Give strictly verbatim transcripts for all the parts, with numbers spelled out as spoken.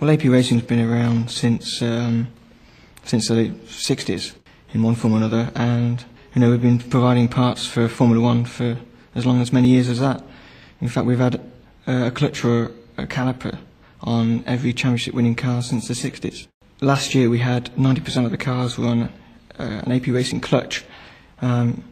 Well, A P Racing's been around since um, since the sixties in one form or another, and you know we've been providing parts for Formula one for as long as many years as that. In fact, we've had a, a clutch or a caliper on every championship-winning car since the sixties. Last year, we had ninety percent of the cars were on uh, an A P Racing clutch, um,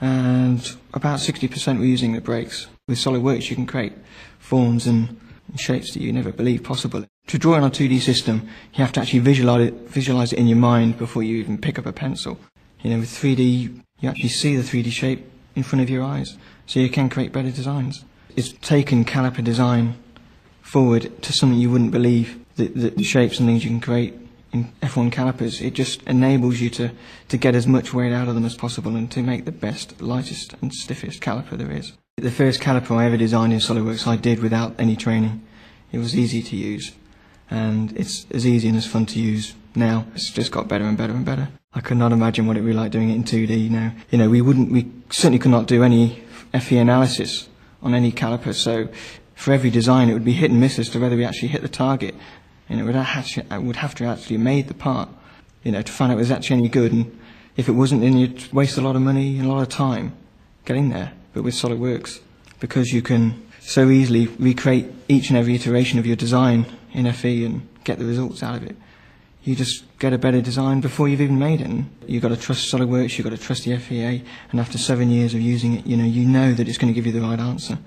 and about sixty percent were using the brakes. With SolidWorks, you can create forms and shapes that you never believed possible. To draw in a two D system, you have to actually visualize it, visualize it in your mind before you even pick up a pencil. You know, with three D, you actually see the three D shape in front of your eyes, so you can create better designs. It's taken caliper design forward to something you wouldn't believe, the, the shapes and things you can create in F one calipers. It just enables you to, to get as much weight out of them as possible and to make the best, lightest and stiffest caliper there is. The first caliper I ever designed in SolidWorks I did without any training. It was easy to use, and it's as easy and as fun to use now. It's just got better and better and better. I could not imagine what it would be like doing it in two D now. You know, we wouldn't, we certainly could not do any F E A analysis on any caliper, so for every design it would be hit and miss as to whether we actually hit the target, and it would have to, would have to actually made the part, you know, to find out if it was actually any good, and if it wasn't, then you'd waste a lot of money and a lot of time getting there. But with SolidWorks, because you can so easily recreate each and every iteration of your design in F E and get the results out of it, you just get a better design before you've even made it. And you've got to trust SolidWorks, you've got to trust the F E A, and after seven years of using it, you know, you know that it's going to give you the right answer.